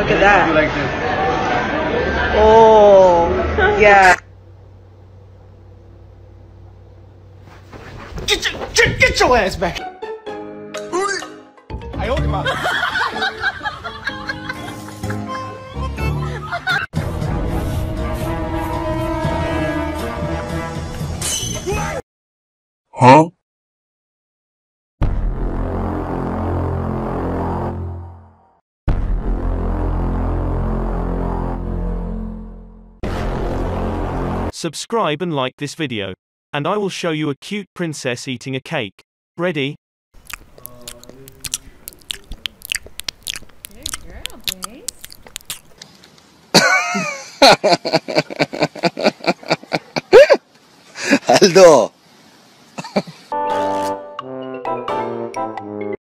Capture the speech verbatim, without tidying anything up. Look at that. You like this? Oh, yeah. Get your, get, get your ass back. I owed him up. Huh? Subscribe and like this video, and I will show you a cute princess eating a cake. Ready? Good girl, babe. Aldo.